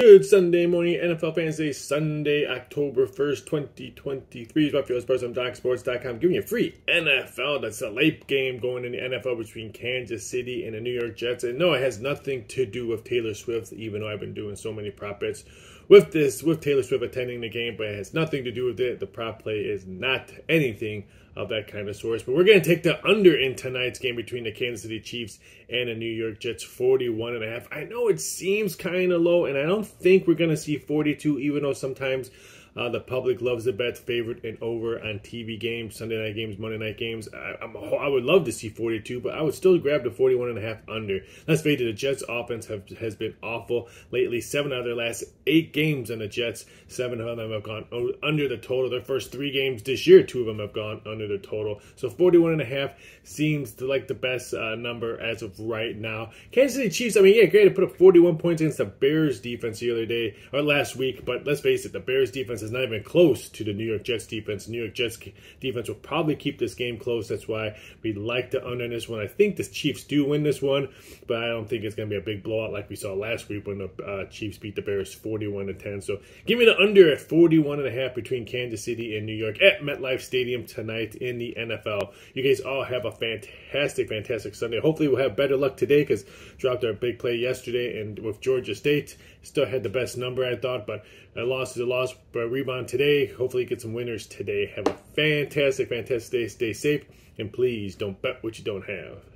Good Sunday morning, NFL fans. Today, Sunday, October 1st, 2023. It's Raphael Esparza on DocSports.com, giving you a free NFL. That's a late game going in the NFL between Kansas City and the New York Jets. And no, it has nothing to do with Taylor Swift, even though I've been doing so many prop bets with Taylor Swift attending the game, but it has nothing to do with it. The prop play is not anything of that kind of source. But we're going to take the under in tonight's game between the Kansas City Chiefs and the New York Jets, 41.5. I know it seems kind of low, and I don't think we're going to see 42, even though sometimes the public loves the bet favorite and over on TV games, Sunday night games, Monday night games. I would love to see 42, but I would still grab the 41.5 under. Let's face it, the Jets' offense has been awful lately. 7 out of their last 8 games on the Jets, 7 of them have gone under the total. Their first 3 games this year, 2 of them have gone under the total. So 41.5 seems to like the best number as of right now. Kansas City Chiefs, I mean, yeah, great to put up 41 points against the Bears defense the other day, or last week, but let's face it, the Bears defense is not even close to the New York Jets defense. The New York Jets defense will probably keep this game close. That's why we like to under this one. I think the Chiefs do win this one, but I don't think it's going to be a big blowout like we saw last week when the Chiefs beat the Bears 41-10. So give me the under at 41.5 between Kansas City and New York at MetLife Stadium tonight in the NFL. You guys all have a fantastic, fantastic Sunday. Hopefully we'll have better luck today because dropped our big play yesterday and with Georgia State. Still had the best number, I thought, but a loss is a loss. But rebound today. Hopefully get some winners today. Have a fantastic, fantastic day. Stay safe, and please don't bet what you don't have.